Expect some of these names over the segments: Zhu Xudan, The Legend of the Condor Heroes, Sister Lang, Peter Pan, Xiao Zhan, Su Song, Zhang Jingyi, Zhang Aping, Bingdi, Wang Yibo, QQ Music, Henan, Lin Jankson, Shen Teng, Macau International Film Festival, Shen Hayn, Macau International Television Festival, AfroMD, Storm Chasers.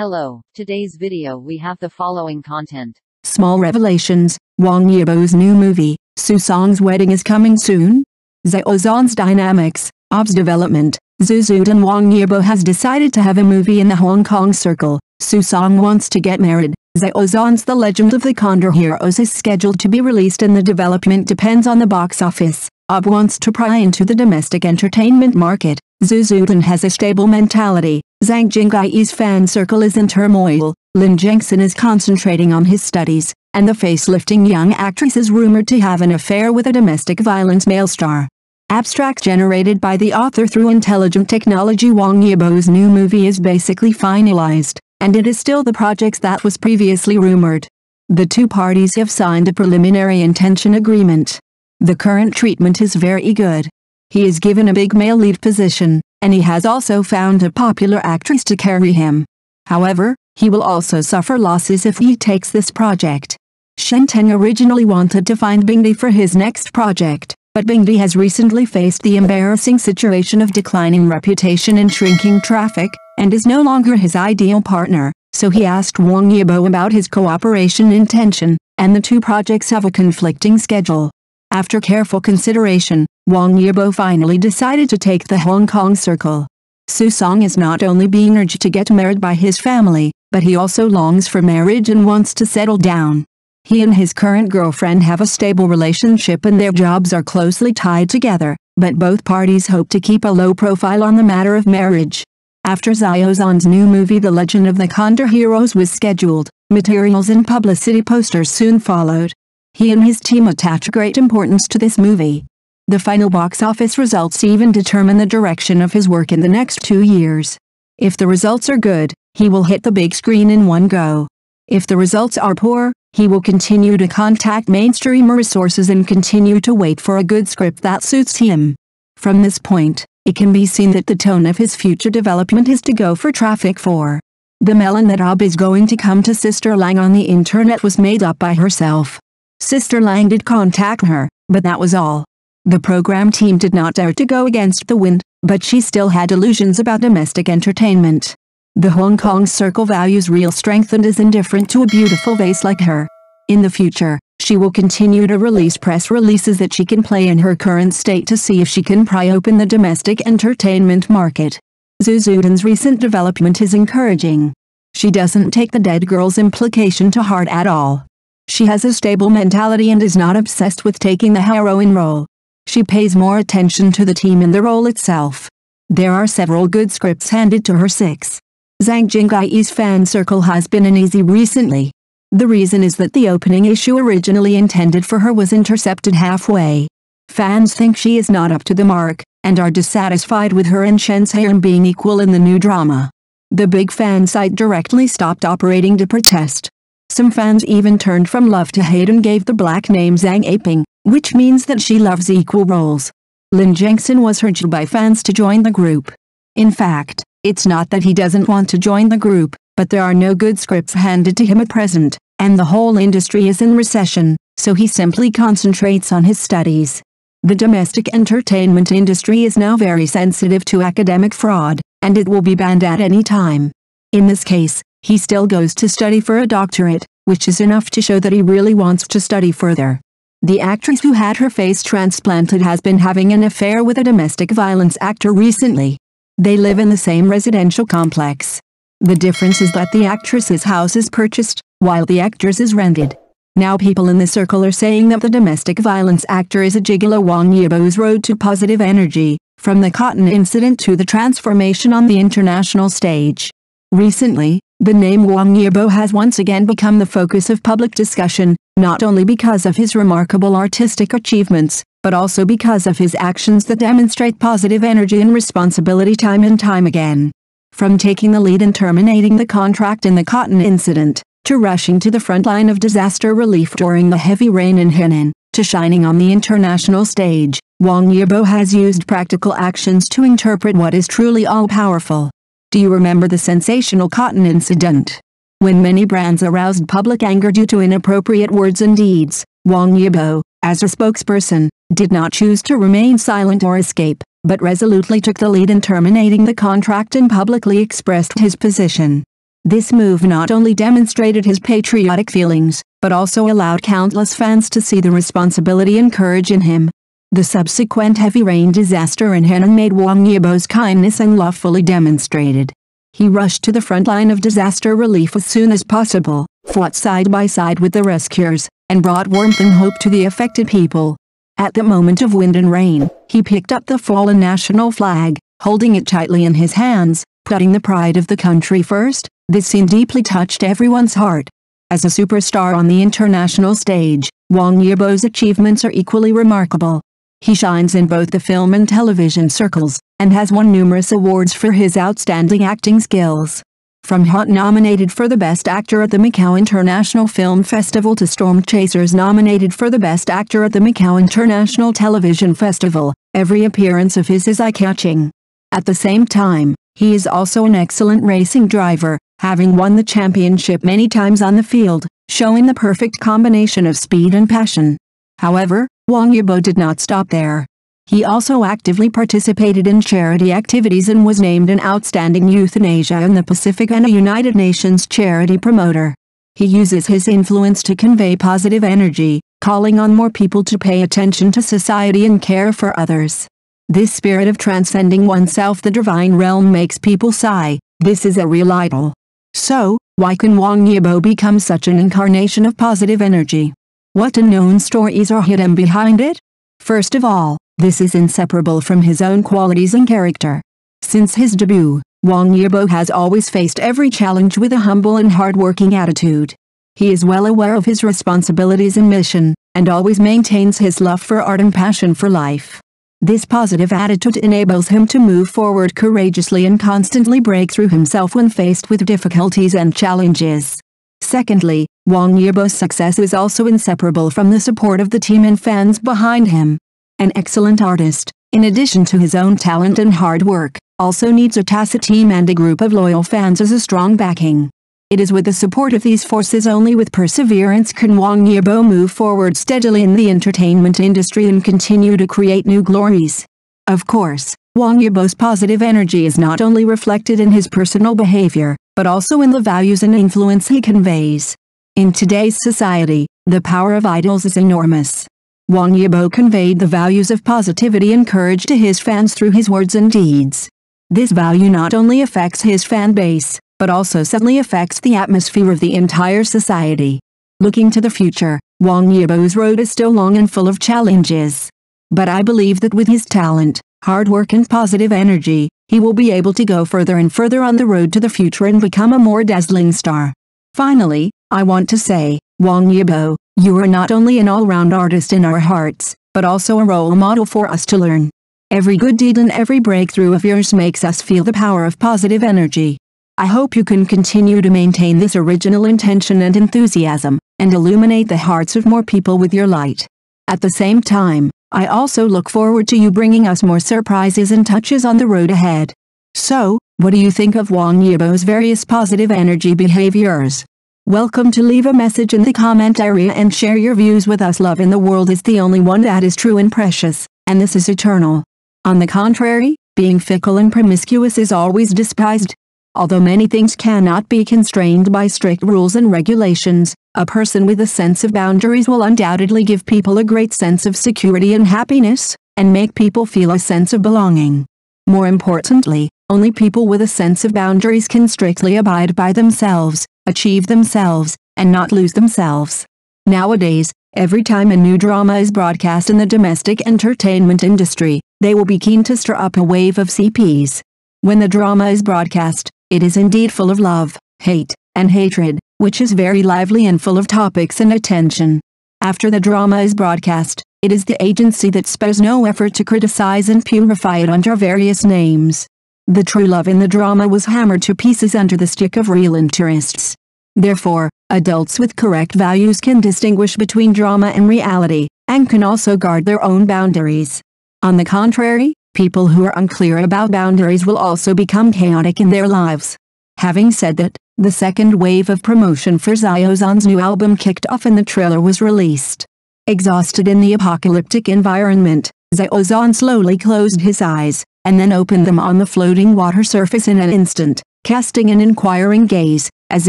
Hello, today's video we have the following content. Small revelations, Wang Yibo's new movie, Su Song's wedding is coming soon? Xiao Zhan's dynamics, OBS development, Zhu Xudan. Wang Yibo has decided to have a movie in the Hong Kong circle, Su Song wants to get married, Xiao Zhan's The Legend of the Condor Heroes is scheduled to be released and the development depends on the box office, OBS wants to pry into the domestic entertainment market, Zhu Xudan has a stable mentality, Zhang Jingyi's fan circle is in turmoil, Lin Jankson is concentrating on his studies, and the facelifting young actress is rumored to have an affair with a domestic violence male star. Abstract generated by the author through intelligent technology. Wang Yibo's new movie is basically finalized, and it is still the project that was previously rumored. The two parties have signed a preliminary intention agreement. The current treatment is very good. He is given a big male lead position, and he has also found a popular actress to carry him. However, he will also suffer losses if he takes this project. Shen Teng originally wanted to find Bingdi for his next project, but Bingdi has recently faced the embarrassing situation of declining reputation and shrinking traffic, and is no longer his ideal partner, so he asked Wang Yibo about his cooperation intention, and the two projects have a conflicting schedule. After careful consideration, Wang Yibo finally decided to take the Hong Kong circle. Su Song is not only being urged to get married by his family, but he also longs for marriage and wants to settle down. He and his current girlfriend have a stable relationship and their jobs are closely tied together, but both parties hope to keep a low profile on the matter of marriage. After Xiao Zhan's new movie The Legend of the Condor Heroes was scheduled, materials and publicity posters soon followed. He and his team attach great importance to this movie. The final box office results even determine the direction of his work in the next 2 years. If the results are good, he will hit the big screen in one go. If the results are poor, he will continue to contact mainstream resources and continue to wait for a good script that suits him. From this point, it can be seen that the tone of his future development is to go for traffic for. The melon that Ob is going to come to Sister Lang on the internet was made up by herself. Sister Lang did contact her, but that was all. The program team did not dare to go against the wind, but she still had illusions about domestic entertainment. The Hong Kong circle values real strength and is indifferent to a beautiful face like her. In the future, she will continue to release press releases that she can play in her current state to see if she can pry open the domestic entertainment market. Zhu Xudan's recent development is encouraging. She doesn't take the dead girl's implication to heart at all. She has a stable mentality and is not obsessed with taking the heroine role. She pays more attention to the team and the role itself. There are several good scripts handed to her. 6. Zhang Jingyi's fan circle has been uneasy recently. The reason is that the opening issue originally intended for her was intercepted halfway. Fans think she is not up to the mark, and are dissatisfied with her and Shen Hayn being equal in the new drama. The big fan site directly stopped operating to protest. Some fans even turned from love to hate and gave the black name Zhang Aping, which means that she loves equal roles. Lin Jankson was urged by fans to join the group. In fact, it's not that he doesn't want to join the group, but there are no good scripts handed to him at present, and the whole industry is in recession, so he simply concentrates on his studies. The domestic entertainment industry is now very sensitive to academic fraud, and it will be banned at any time. In this case, he still goes to study for a doctorate, which is enough to show that he really wants to study further. The actress who had her face transplanted has been having an affair with a domestic violence actor recently. They live in the same residential complex. The difference is that the actress's house is purchased, while the actor's is rented. Now people in the circle are saying that the domestic violence actor is a gigolo. Wang Yibo's road to positive energy, from the cotton incident to the transformation on the international stage. Recently, the name Wang Yibo has once again become the focus of public discussion, not only because of his remarkable artistic achievements, but also because of his actions that demonstrate positive energy and responsibility time and time again. From taking the lead in terminating the contract in the cotton incident, to rushing to the front line of disaster relief during the heavy rain in Henan, to shining on the international stage, Wang Yibo has used practical actions to interpret what is truly all-powerful. Do you remember the sensational cotton incident? When many brands aroused public anger due to inappropriate words and deeds, Wang Yibo, as a spokesperson, did not choose to remain silent or escape, but resolutely took the lead in terminating the contract and publicly expressed his position. This move not only demonstrated his patriotic feelings, but also allowed countless fans to see the responsibility and courage in him. The subsequent heavy rain disaster in Henan made Wang Yibo's kindness and love fully demonstrated. He rushed to the front line of disaster relief as soon as possible, fought side by side with the rescuers, and brought warmth and hope to the affected people. At the moment of wind and rain, he picked up the fallen national flag, holding it tightly in his hands, putting the pride of the country first. This scene deeply touched everyone's heart. As a superstar on the international stage, Wang Yibo's achievements are equally remarkable. He shines in both the film and television circles, and has won numerous awards for his outstanding acting skills. From Hot nominated for the Best Actor at the Macau International Film Festival to Storm Chasers nominated for the Best Actor at the Macau International Television Festival, every appearance of his is eye-catching. At the same time, he is also an excellent racing driver, having won the championship many times on the field, showing the perfect combination of speed and passion. However, Wang Yibo did not stop there. He also actively participated in charity activities and was named an Outstanding Youth in Asia and the Pacific and a United Nations charity promoter. He uses his influence to convey positive energy, calling on more people to pay attention to society and care for others. This spirit of transcending oneself the divine realm makes people sigh, this is a real idol. So, why can Wang Yibo become such an incarnation of positive energy? What unknown stories are hidden behind it? First of all, this is inseparable from his own qualities and character. Since his debut, Wang Yibo has always faced every challenge with a humble and hard-working attitude. He is well aware of his responsibilities and mission, and always maintains his love for art and passion for life. This positive attitude enables him to move forward courageously and constantly break through himself when faced with difficulties and challenges. Secondly, Wang Yibo's success is also inseparable from the support of the team and fans behind him. An excellent artist, in addition to his own talent and hard work, also needs a tacit team and a group of loyal fans as a strong backing. It is with the support of these forces only with perseverance can Wang Yibo move forward steadily in the entertainment industry and continue to create new glories. Of course, Wang Yibo's positive energy is not only reflected in his personal behavior, but also in the values and influence he conveys. In today's society, the power of idols is enormous. Wang Yibo conveyed the values of positivity and courage to his fans through his words and deeds. This value not only affects his fan base, but also subtly affects the atmosphere of the entire society. Looking to the future, Wang Yibo's road is still long and full of challenges. But I believe that with his talent, hard work and positive energy, he will be able to go further and further on the road to the future and become a more dazzling star. Finally, I want to say, Wang Yibo, you are not only an all-round artist in our hearts, but also a role model for us to learn. Every good deed and every breakthrough of yours makes us feel the power of positive energy. I hope you can continue to maintain this original intention and enthusiasm, and illuminate the hearts of more people with your light. At the same time, I also look forward to you bringing us more surprises and touches on the road ahead. So, what do you think of Wang Yibo's various positive energy behaviors? Welcome to leave a message in the comment area and share your views with us. Love in the world is the only one that is true and precious, and this is eternal. On the contrary, being fickle and promiscuous is always despised. Although many things cannot be constrained by strict rules and regulations, a person with a sense of boundaries will undoubtedly give people a great sense of security and happiness, and make people feel a sense of belonging. More importantly, only people with a sense of boundaries can strictly abide by themselves, achieve themselves, and not lose themselves. Nowadays, every time a new drama is broadcast in the domestic entertainment industry, they will be keen to stir up a wave of CPs. When the drama is broadcast, it is indeed full of love, hate, and hatred, which is very lively and full of topics and attention. After the drama is broadcast, it is the agency that spares no effort to criticize and purify it under various names. The true love in the drama was hammered to pieces under the stick of real interests. Therefore, adults with correct values can distinguish between drama and reality, and can also guard their own boundaries. On the contrary, people who are unclear about boundaries will also become chaotic in their lives. Having said that, the second wave of promotion for Xiao Zhan's new album kicked off and the trailer was released. Exhausted in the apocalyptic environment, Xiao Zhan slowly closed his eyes, and then opened them on the floating water surface in an instant, casting an inquiring gaze, as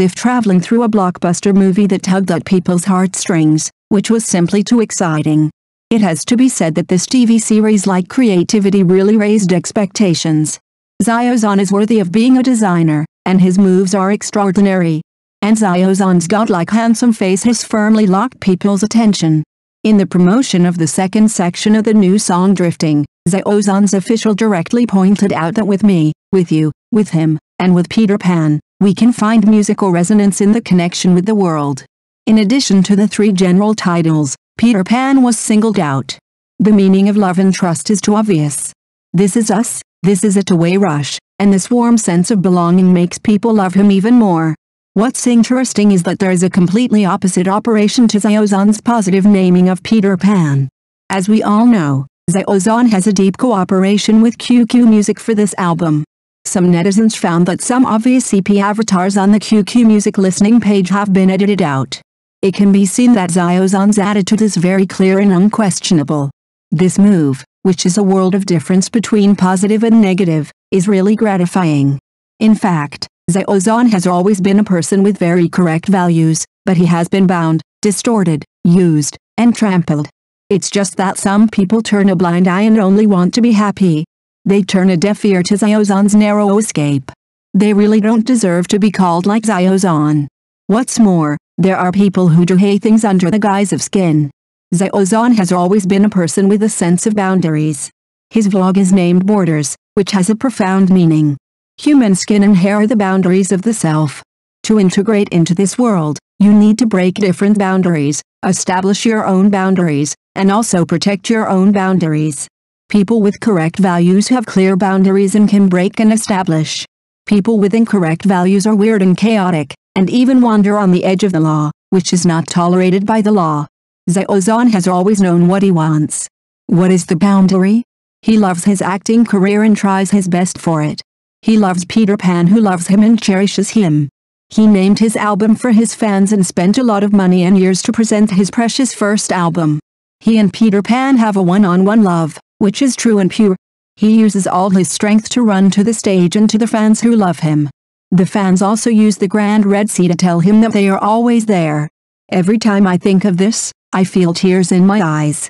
if traveling through a blockbuster movie that tugged at people's heartstrings, which was simply too exciting. It has to be said that this TV series-like creativity really raised expectations. Xiao Zhan is worthy of being a designer, and his moves are extraordinary. And Xiao Zan's godlike handsome face has firmly locked people's attention. In the promotion of the second section of the new song Drifting, Xiao Zan's official directly pointed out that with me, with you, with him, and with Peter Pan, we can find musical resonance in the connection with the world. In addition to the three general titles, Peter Pan was singled out. The meaning of love and trust is too obvious. This is us, this is a two-way rush, and this warm sense of belonging makes people love him even more. What's interesting is that there is a completely opposite operation to Xiao Zan's positive naming of Peter Pan. As we all know, Xiao Zhan has a deep cooperation with QQ Music for this album. Some netizens found that some obvious CP avatars on the QQ Music listening page have been edited out. It can be seen that Xiao Zan's attitude is very clear and unquestionable. This move, which is a world of difference between positive and negative, is really gratifying. In fact, Xiao Zhan has always been a person with very correct values, but he has been bound, distorted, used, and trampled. It's just that some people turn a blind eye and only want to be happy. They turn a deaf ear to Xiao Zan's narrow escape. They really don't deserve to be called like Xiao Zhan. What's more, there are people who do hate things under the guise of skin. Xiao Zhan has always been a person with a sense of boundaries. His vlog is named Borders, which has a profound meaning. Human skin and hair are the boundaries of the self. To integrate into this world, you need to break different boundaries, establish your own boundaries, and also protect your own boundaries. People with correct values have clear boundaries and can break and establish. People with incorrect values are weird and chaotic, and even wander on the edge of the law, which is not tolerated by the law. Xiao Zhan has always known what he wants. What is the boundary? He loves his acting career and tries his best for it. He loves Peter Pan, who loves him and cherishes him. He named his album for his fans and spent a lot of money and years to present his precious first album. He and Peter Pan have a one-on-one love, which is true and pure. He uses all his strength to run to the stage and to the fans who love him. The fans also use the Grand Red Sea to tell him that they are always there. Every time I think of this, I feel tears in my eyes.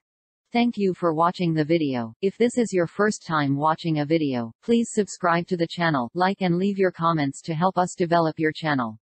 Thank you for watching the video. If this is your first time watching a video, please subscribe to the channel, like and leave your comments to help us develop your channel.